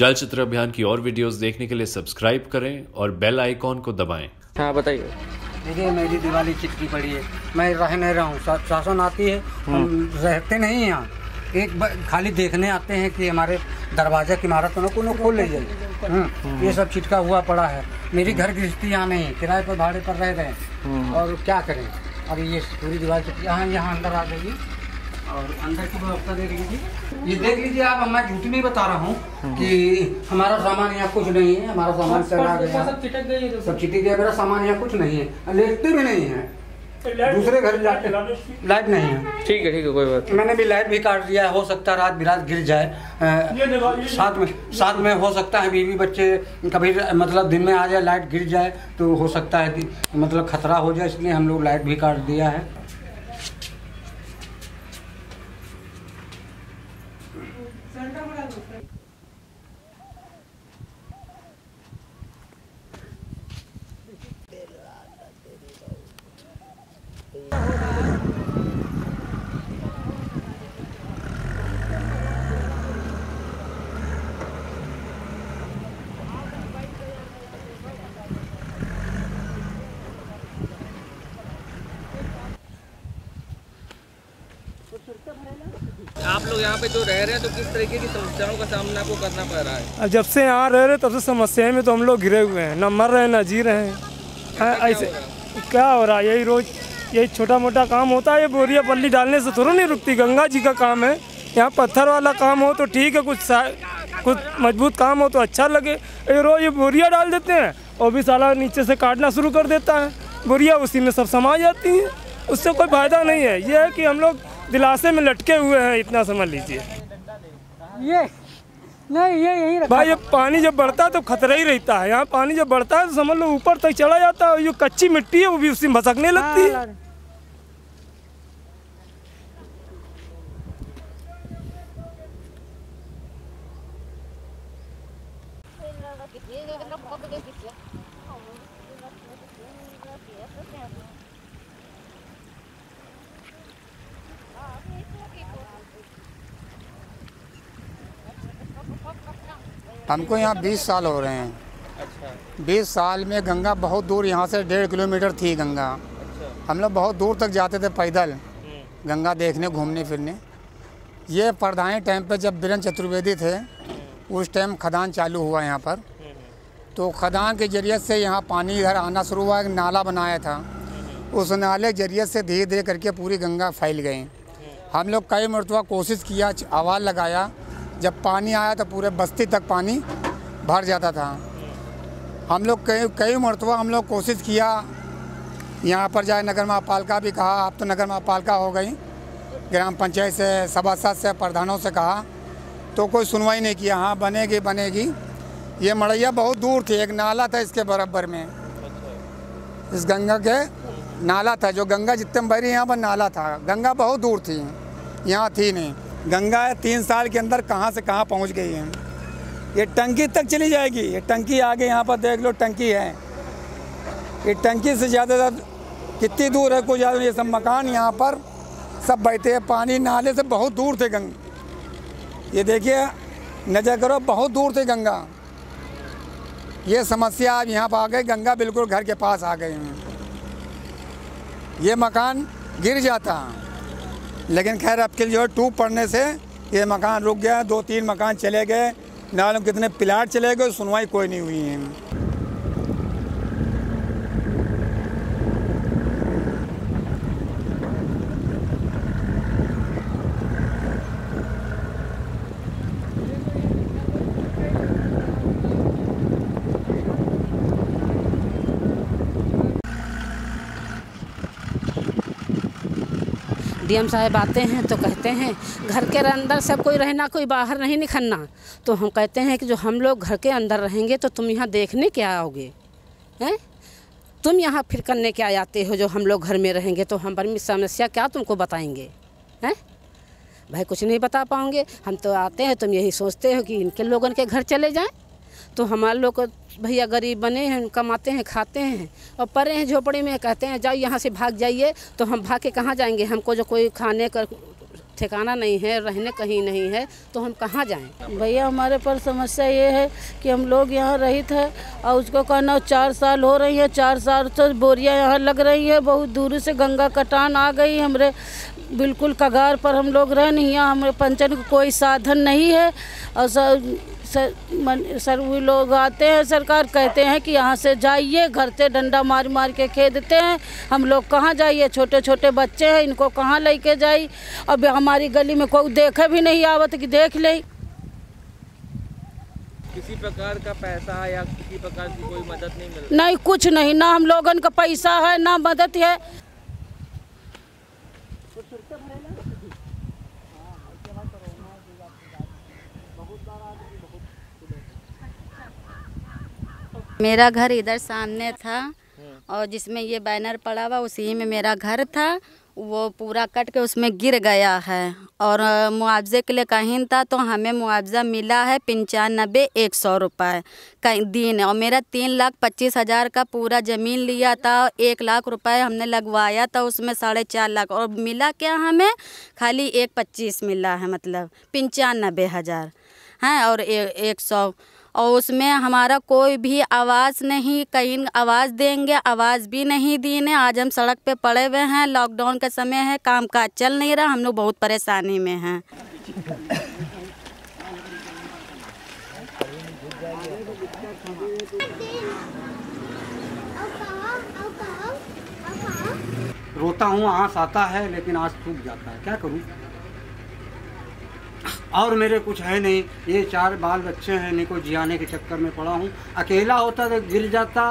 चलचित्र अभियान की और वीडियोस देखने के लिए सब्सक्राइब करें और बेल आइकॉन को दबाएं। हाँ बताइए। देखिए मेरी दिवाली चिटकी पड़ी है, मैं रह नहीं रहा हूँ, शासन आती है, हम रहते नहीं यहाँ, एक खाली देखने आते हैं कि हमारे दरवाजा की इमारत को खोल ले जाए, ये सब छिटका हुआ पड़ा है। मेरी घर गृहस्थी यहाँ नहीं, किराए पर भाड़े पर रह रहे हैं और क्या करें। अब ये पूरी दीवार से यहाँ अंदर आ जाइए और अंदर की व्यवस्था देख लीजिए, ये देख लीजिए आप। मैं झूठी नहीं बता रहा हूँ कि हमारा सामान यहाँ कुछ नहीं है, हमारा सामान चला गया, सब छिटक गया, मेरा सामान यहाँ कुछ नहीं है, लेटते भी नहीं है, दूसरे घर जाते लाइट नहीं है। ठीक है ठीक है, कोई बात। मैंने भी लाइट भी काट दिया है, हो सकता है रात बिरात गिर जाए, साथ में हो सकता है बीवी बच्चे कभी मतलब दिन में आ जाए, लाइट गिर जाए तो हो सकता है मतलब खतरा हो जाए, इसलिए हम लोग लाइट भी काट दिया है। आप लोग यहाँ पे जो रह रहे हैं तो किस तरीके की समस्याओं का सामना आपको करना पड़ रहा है? जब से यहाँ रह रहे तब से समस्याएं में तो हम लोग घिरे हुए हैं, ना मर रहे हैं ना जी रहे हैं। ऐसे क्या हो रहा है, यही रोज यही छोटा मोटा काम होता है, ये बोरिया पल्ली डालने से थोड़ा नहीं रुकती। गंगा जी का काम है, यहाँ पत्थर वाला काम हो तो ठीक है, कुछ मजबूत काम हो तो अच्छा लगे, ये रोज ये बोरिया डाल देते हैं और भी साला नीचे से काटना शुरू कर देता है, बोरिया उसी में सब समा जाती है, उससे कोई फायदा नहीं है। ये है कि हम लोग दिलासे में लटके हुए हैं, इतना समझ लीजिए। ये नहीं ये यही भाई, ये पानी जब बढ़ता है तो खतरा ही रहता है, यहाँ पानी जब बढ़ता है तो समझ लो ऊपर तक चला जाता है, और जो कच्ची मिट्टी है वो भी उसी में भसकने लगती है। हमको यहाँ 20 साल हो रहे हैं। अच्छा। 20 साल में गंगा बहुत दूर, यहाँ से 1.5 किलोमीटर थी गंगा। अच्छा। हम लोग बहुत दूर तक जाते थे पैदल गंगा देखने घूमने फिरने। ये प्रधान टाइम पे जब बीरेन चतुर्वेदी थे उस टाइम खदान चालू हुआ यहाँ पर, तो खदान के जरिए से यहाँ पानी इधर आना शुरू हुआ। एक नाला बनाया था, उस नाले के जरिए से धीरे धीरे करके पूरी गंगा फैल गई। हम लोग कई मरतबा कोशिश किया, आवाज़ लगाया, जब पानी आया तो पूरे बस्ती तक पानी भर जाता था। हम लोग कई मरतबा हम लोग कोशिश किया, यहाँ पर जाए नगर महापालिका भी कहा, आप तो नगर महापालिका हो गई, ग्राम पंचायत से सभासद से प्रधानों से कहा तो कोई सुनवाई नहीं किया। हाँ बनेगी बनेगी। ये मड़ैया बहुत दूर थी, एक नाला था इसके बराबर में, इस गंगा के नाला था, जो गंगा जितने बह रही यहाँ पर नाला था, गंगा बहुत दूर थी, यहाँ थी नहीं। गंगा 3 साल के अंदर कहां से कहां पहुंच गई है। ये टंकी तक चली जाएगी, ये टंकी आगे यहां पर देख लो टंकी है, ये टंकी से ज़्यादा कितनी दूर है कोई ज़्यादा, ये सब मकान यहां पर सब बहते हैं पानी, नाले से बहुत दूर थे गंगा। ये देखिए नज़र करो, बहुत दूर थे गंगा। ये समस्या आप यहाँ पर आ गई, गंगा बिल्कुल घर के पास आ गई है, ये मकान गिर जाता। लेकिन खैर अब के जो है टूब पड़ने से ये मकान रुक गया, 2-3 मकान चले गए, नालों कितने प्लाट चले गए, सुनवाई कोई नहीं हुई है। डीएम साहब आते हैं तो कहते हैं घर के अंदर सब कोई रहना, कोई बाहर नहीं निकलना। तो हम कहते हैं कि जो हम लोग घर के अंदर रहेंगे तो तुम यहाँ देखने क्या आओगे हैं, तुम यहाँ फिर करने क्या आते हो, जो हम लोग घर में रहेंगे तो हम पर समस्या क्या तुमको बताएंगे हैं भाई, कुछ नहीं बता पाओगे। हम तो आते हैं, तुम यही सोचते हो कि इनके लोगों के घर चले जाएँ, तो हमारे लोग भैया गरीब बने हैं, कमाते हैं खाते हैं और पड़े हैं झोपड़ी में, कहते हैं जाओ यहाँ से भाग जाइए। तो हम भाग के कहाँ जाएंगे, हमको जो कोई खाने का ठिकाना नहीं है, रहने कहीं नहीं है, तो हम कहाँ जाएं? भैया हमारे पर समस्या ये है कि हम लोग यहाँ रहित है और उसको कहना 4 साल हो रही है, 4 साल से बोरियाँ यहाँ लग रही है, बहुत दूर से गंगा कटान आ गई, हमरे बिल्कुल कगार पर हम लोग रह नहीं, यहाँ हमारे पंचन को कोई साधन नहीं है। और सर वो लोग आते हैं, सरकार कहते हैं कि यहाँ से जाइए, घर से डंडा मार मार के खेदते हैं। हम लोग कहाँ जाइए? छोटे छोटे बच्चे हैं, इनको कहाँ लेके जाइए? अब हमारी गली में कोई देखे भी नहीं आवत कि देख ले। किसी प्रकार का पैसा या किसी प्रकार की कोई मदद नहीं मिल रही? नहीं, कुछ नहीं, ना हम लोगन का पैसा है ना मदद है। मेरा घर इधर सामने था और जिसमें ये बैनर पड़ा हुआ उसी में मेरा घर था, वो पूरा कट के उसमें गिर गया है। और मुआवजे के लिए कहीं था तो हमें मुआवजा मिला है 95,100 रुपये कहीं दिन। और मेरा 3,25,000 का पूरा ज़मीन लिया था, 1 लाख रुपये हमने लगवाया था, उसमें 4.5 लाख, और मिला क्या हमें खाली 1,25,000 मिला है, मतलब 95,000 हैं और 100। और उसमें हमारा कोई भी आवाज़ नहीं, कहीं आवाज़ देंगे, आवाज़ भी नहीं दी ने। आज हम सड़क पे पड़े हुए हैं, लॉकडाउन का समय है, काम काज चल नहीं रहा, हम लोग बहुत परेशानी में हैं। रोता हूँ, आँस आता है, लेकिन आँस सूख जाता है, क्या करूँ? और मेरे कुछ है नहीं, ये 4 बाल बच्चे हैं, इनको जियाने के चक्कर में पड़ा हूँ। अकेला होता तो गिर जाता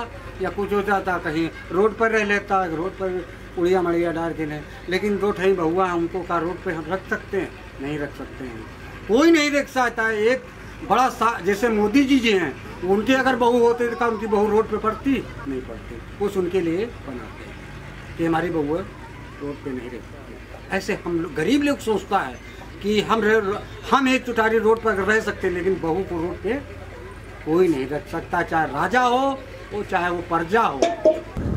या कुछ हो जाता, कहीं रोड पर रह लेता, रोड पर उड़िया मड़िया डाल के ले। लेकिन 2 ठई बहुआ हैं, उनको का रोड पे हम रख सकते हैं? नहीं रख सकते हैं, कोई नहीं रख सकता है। एक बड़ा जैसे मोदी जी हैं, उनकी अगर बहू होती तो उनकी बहू रोड पर पड़ती? नहीं पड़ती। कुछ उनके लिए बनाते हैं कि हमारी बहुएँ रोड पर नहीं रह सकती। ऐसे हम लोग गरीब लोग सोचता है कि हम 1 चौथाई रोड पर रह सकते हैं, लेकिन बहू को रोड पे कोई नहीं रख सकता, चाहे राजा हो और चाहे वो प्रजा हो।